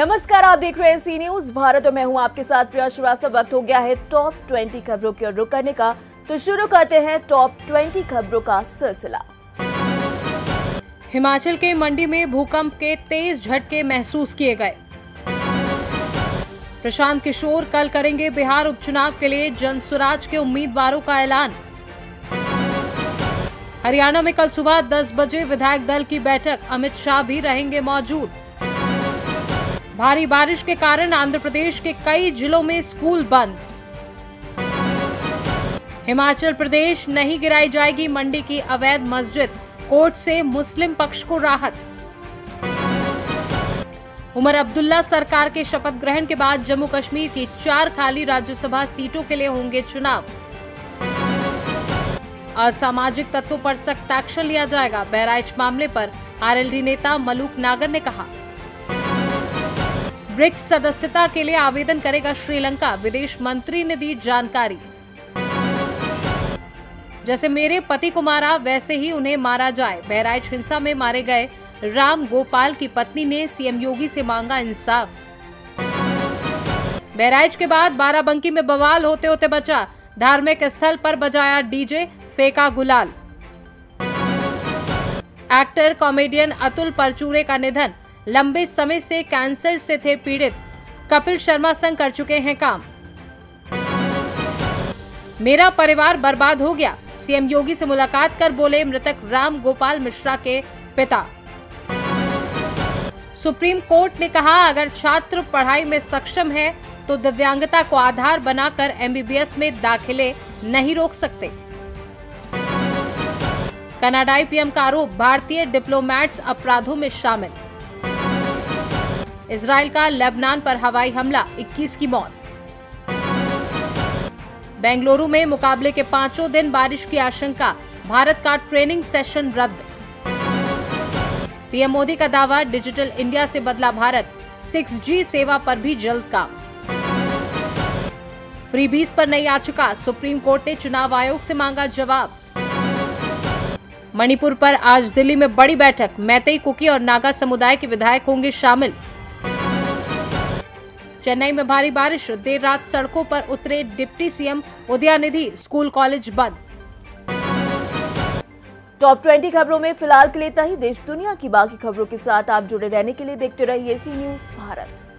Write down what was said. नमस्कार, आप देख रहे हैं सी न्यूज भारत और मैं हूं आपके साथ प्रिया श्रीवास्तव। वक्त हो गया है टॉप 20 खबरों की ओर रुख करने का, तो शुरू करते हैं टॉप 20 खबरों का सिलसिला। हिमाचल के मंडी में भूकंप के तेज झटके महसूस किए गए। प्रशांत किशोर कल करेंगे बिहार उपचुनाव के लिए जनसुराज के उम्मीदवारों का ऐलान। हरियाणा में कल सुबह 10 बजे विधायक दल की बैठक, अमित शाह भी रहेंगे मौजूद। भारी बारिश के कारण आंध्र प्रदेश के कई जिलों में स्कूल बंद। हिमाचल प्रदेश नहीं गिराई जाएगी मंडी की अवैध मस्जिद, कोर्ट से मुस्लिम पक्ष को राहत। उमर अब्दुल्ला सरकार के शपथ ग्रहण के बाद जम्मू कश्मीर की 4 खाली राज्यसभा सीटों के लिए होंगे चुनाव। असामाजिक तत्वों पर सख्त एक्शन लिया जाएगा, बहराइच मामले पर आरएलडी नेता मलूक नागर ने कहा। ब्रिक्स सदस्यता के लिए आवेदन करेगा श्रीलंका, विदेश मंत्री ने दी जानकारी। जैसे मेरे पति को मारा वैसे ही उन्हें मारा जाए, बहराइच हिंसा में मारे गए राम गोपाल की पत्नी ने सीएम योगी से मांगा इंसाफ। बहराइच के बाद बाराबंकी में बवाल होते होते बचा, धार्मिक स्थल पर बजाया डीजे, फेंका गुलाल। एक्टर कॉमेडियन अतुल परचूरे का निधन, लंबे समय से कैंसर से थे पीड़ित, कपिल शर्मा संग कर चुके हैं काम। मेरा परिवार बर्बाद हो गया, सीएम योगी से मुलाकात कर बोले मृतक राम गोपाल मिश्रा के पिता। सुप्रीम कोर्ट ने कहा अगर छात्र पढ़ाई में सक्षम है तो दिव्यांगता को आधार बनाकर एमबीबीएस में दाखिले नहीं रोक सकते। कनाडाई पीएम का आरोप, भारतीय डिप्लोमैट्स अपराधों में शामिल। इजराइल का लेबनान पर हवाई हमला, 21 की मौत। बेंगलुरु में मुकाबले के 5 दिन बारिश की आशंका, भारत का ट्रेनिंग सेशन रद्द। पीएम मोदी का दावा, डिजिटल इंडिया से बदला भारत, 6G सेवा पर भी जल्द काम। प्रीबीस पर नई याचिका, सुप्रीम कोर्ट ने चुनाव आयोग से मांगा जवाब। मणिपुर पर आज दिल्ली में बड़ी बैठक, मैतेई कुकी और नागा समुदाय के विधायक होंगे शामिल। चेन्नई में भारी बारिश, देर रात सड़कों पर उतरे deputy CM Udhayanidhi, school college बंद। टॉप 20 खबरों में फिलहाल के लिए इतना ही। देश दुनिया की बाकी खबरों के साथ आप जुड़े रहने के लिए देखते रहिए सी न्यूज भारत।